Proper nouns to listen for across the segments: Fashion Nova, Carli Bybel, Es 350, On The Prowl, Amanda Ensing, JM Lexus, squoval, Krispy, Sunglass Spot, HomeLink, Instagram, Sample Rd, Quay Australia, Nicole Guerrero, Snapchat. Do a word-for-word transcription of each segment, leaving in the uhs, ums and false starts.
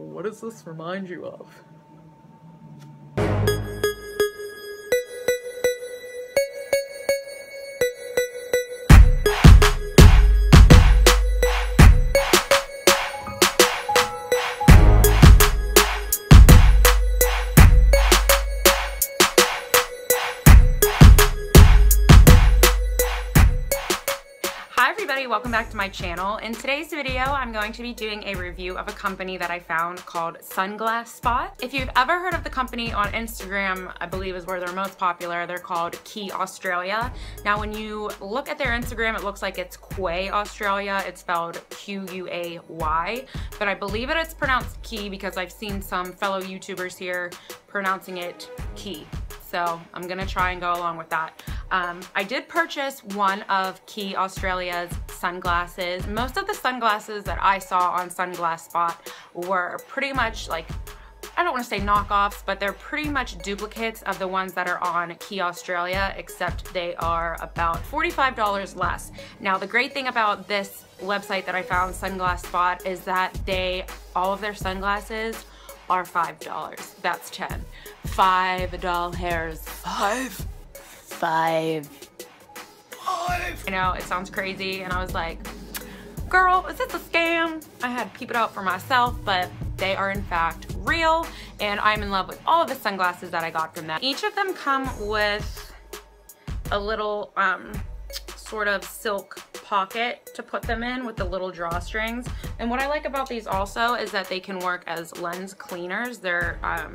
What does this remind you of? Welcome back to my channel. In today's video, I'm going to be doing a review of a company that I found called Sunglass Spot. If you've ever heard of the company on Instagram, I believe is where they're most popular, they're called Quay Australia. Now, when you look at their Instagram, it looks like it's Quay Australia. It's spelled Q U A Y, but I believe it is pronounced Quay because I've seen some fellow YouTubers here pronouncing it Quay. So I'm gonna try and go along with that. Um, I did purchase one of Quay Australia's sunglasses. Most of the sunglasses that I saw on Sunglass Spot were pretty much like, I don't want to say knockoffs, but they're pretty much duplicates of the ones that are on Quay Australia, except they are about forty-five dollars less. Now, the great thing about this website that I found, Sunglass Spot, is that they, all of their sunglasses are five dollars. That's ten. five dollars. Five. Five. Five. I know, it sounds crazy, and I was like, girl, is this a scam? I had to peep it out for myself, but they are in fact real, and I'm in love with all of the sunglasses that I got from them. Each of them come with a little um, sort of silk pocket to put them in with the little drawstrings. And what I like about these also is that they can work as lens cleaners. They're um,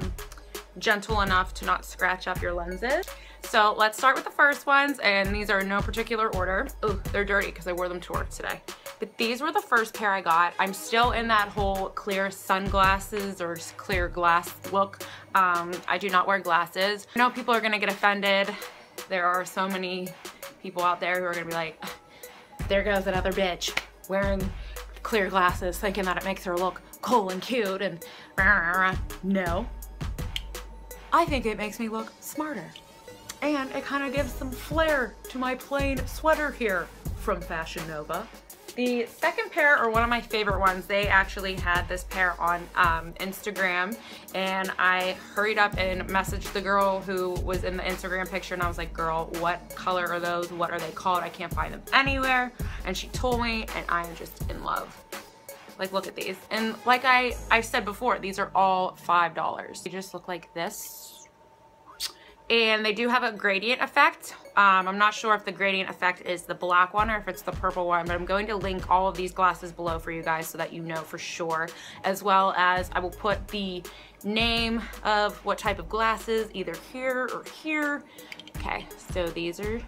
gentle enough to not scratch up your lenses. So let's start with the first ones, and these are in no particular order. Ooh, they're dirty because I wore them to work today. But these were the first pair I got. I'm still in that whole clear sunglasses or clear glass look. Um, I do not wear glasses. I know people are gonna get offended. There are so many people out there who are gonna be like, there goes another bitch wearing clear glasses, thinking that it makes her look cool and cute and no. I think it makes me look smarter. And it kind of gives some flair to my plain sweater here from Fashion Nova. The second pair are one of my favorite ones. They actually had this pair on um, Instagram, and I hurried up and messaged the girl who was in the Instagram picture, and I was like, girl, what color are those? What are they called? I can't find them anywhere. And she told me, and I am just in love. Like, look at these. And like I, I said before, these are all five dollars. They just look like this. And they do have a gradient effect. Um, I'm not sure if the gradient effect is the black one or if it's the purple one, but I'm going to link all of these glasses below for you guys so that you know for sure, as well as I will put the name of what type of glasses, either here or here. Okay, so these are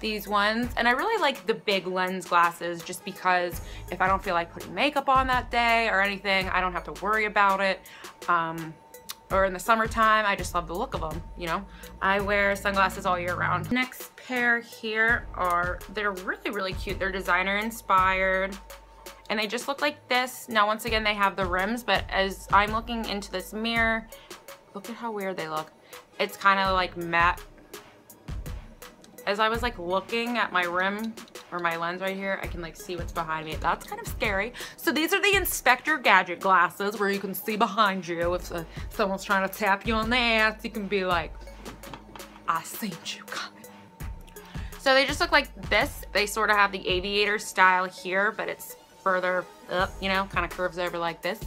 these ones. And I really like the big lens glasses just because if I don't feel like putting makeup on that day or anything, I don't have to worry about it. Um, or in the summertime, I just love the look of them, you know? I wear sunglasses all year round. Next pair here are, they're really, really cute. They're designer inspired, and they just look like this. Now, once again, they have the rims, but as I'm looking into this mirror, look at how weird they look. It's kind of like matte. As I was like looking at my rim, or my lens right here, I can like see what's behind me. That's kind of scary. So these are the Inspector Gadget glasses where you can see behind you. If uh, someone's trying to tap you on the ass, you can be like, I seen you coming. So they just look like this. They sort of have the aviator style here, but it's further up, you know, kind of curves over like this.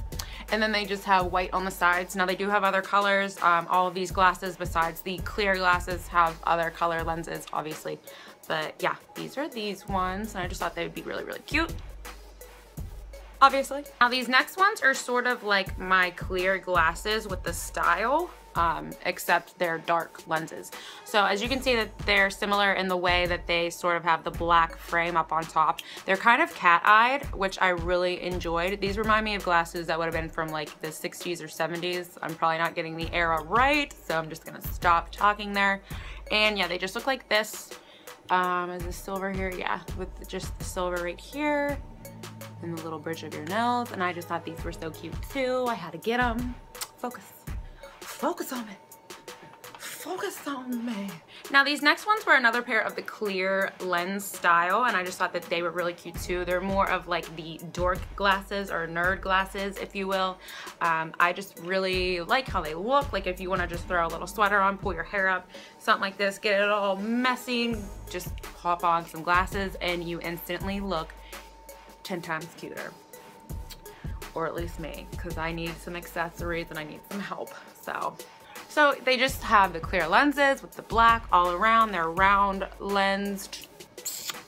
And then they just have white on the sides. Now, they do have other colors. Um, all of these glasses, besides the clear glasses, have other color lenses, obviously. But yeah, these are these ones, and I just thought they would be really, really cute, obviously. Now, these next ones are sort of like my clear glasses with the style, um, except they're dark lenses. So as you can see that they're similar in the way that they sort of have the black frame up on top. They're kind of cat-eyed, which I really enjoyed. These remind me of glasses that would have been from like the sixties or seventies. I'm probably not getting the era right, so I'm just gonna stop talking there. And yeah, they just look like this. Um, is the silver here? Yeah, with just the silver right here and the little bridge of your nose. And I just thought these were so cute too. I had to get them. Focus. Focus on it. focus on me. Now these next ones were another pair of the clear lens style, and I just thought that they were really cute too. They're more of like the dork glasses or nerd glasses, if you will. Um, I just really like how they look. Like if you want to just throw a little sweater on, pull your hair up, something like this, get it all messy, just pop on some glasses and you instantly look ten times cuter. Or at least me, because I need some accessories and I need some help. So so they just have the clear lenses with the black all around. They're round lensed,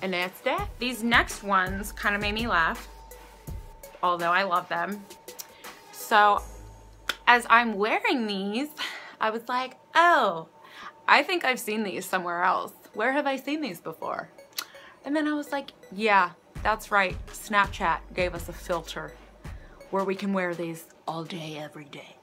and that's that. These next ones kind of made me laugh, although I love them. So as I'm wearing these, I was like, oh, I think I've seen these somewhere else. Where have I seen these before? And then I was like, yeah, that's right. Snapchat gave us a filter where we can wear these all day, every day.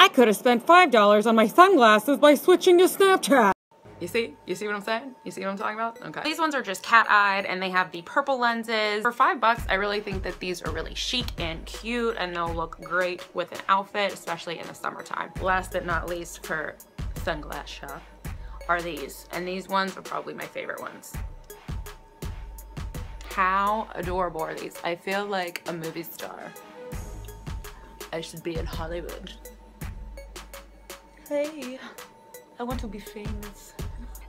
I could have spent five dollars on my sunglasses by switching to Snapchat. You see? You see what I'm saying? You see what I'm talking about? Okay. These ones are just cat-eyed and they have the purple lenses. For five bucks, I really think that these are really chic and cute and they'll look great with an outfit, especially in the summertime. Last but not least for Sunglass Shop are these. And these ones are probably my favorite ones. How adorable are these? I feel like a movie star. I should be in Hollywood. Hey, I want to be famous.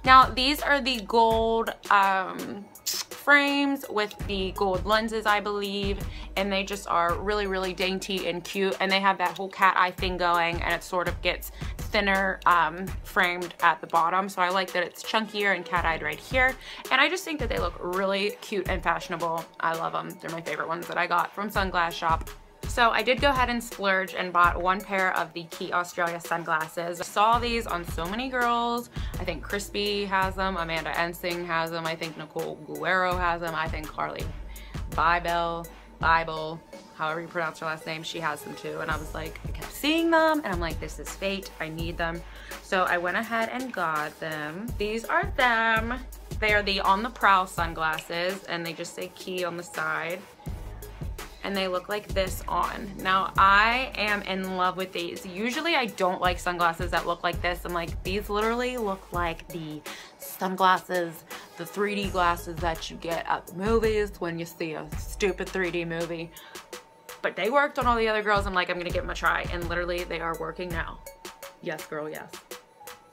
Now these are the gold um, frames with the gold lenses, I believe, and they just are really, really dainty and cute, and they have that whole cat eye thing going, and it sort of gets thinner um, framed at the bottom. So I like that it's chunkier and cat-eyed right here, and I just think that they look really cute and fashionable. I love them. They're my favorite ones that I got from Sunglass Shop. So I did go ahead and splurge and bought one pair of the Quay Australia sunglasses. I saw these on so many girls. I think Krispy has them, Amanda Ensing has them, I think Nicole Guerrero has them, I think Carli Bybel, Bybel, however you pronounce her last name, she has them too. And I was like, I kept seeing them and I'm like, this is fate, I need them. So I went ahead and got them. These are them. They are the On the Prowl sunglasses and they just say Quay on the side. And they look like this on. Now I am in love with these. Usually I don't like sunglasses that look like this. I'm like, these literally look like the sunglasses, the three D glasses that you get at the movies when you see a stupid three D movie. But they worked on all the other girls. I'm like, I'm gonna give them a try. And literally they are working now. Yes, girl, yes.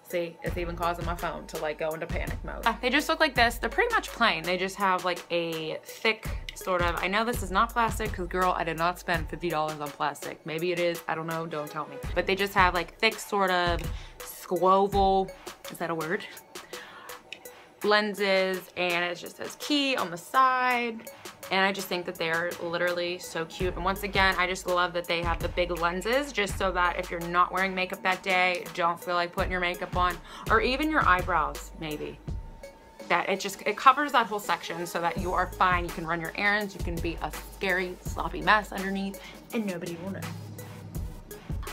See, it's even causing my phone to like go into panic mode. Uh, they just look like this. They're pretty much plain. They just have like a thick sort of, I know this is not plastic because girl, I did not spend fifty dollars on plastic. Maybe it is, I don't know, don't tell me. But they just have like thick sort of squoval, is that a word? Lenses, and it just says Quay on the side. And I just think that they're literally so cute. And once again, I just love that they have the big lenses just so that if you're not wearing makeup that day, don't feel like putting your makeup on, or even your eyebrows maybe. That it just, it covers that whole section so that you are fine. You can run your errands. You can be a scary, sloppy mess underneath and nobody will know.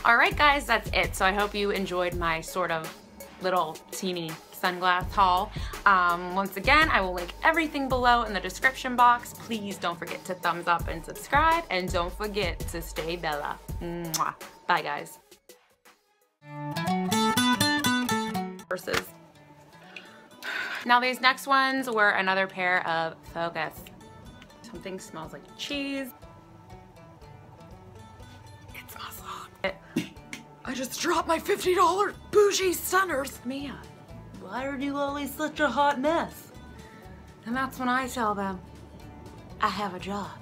All right, guys, that's it. So I hope you enjoyed my sort of little teeny sunglass haul. Um, once again, I will link everything below in the description box. Please don't forget to thumbs up and subscribe, and don't forget to stay bella. Mwah. Bye, guys. Versus. Now these next ones were another pair of focus. Something smells like cheese. It smells hot. I just dropped my fifty dollar bougie stunners. Mia, why are you always such a hot mess? And that's when I tell them, I have a job.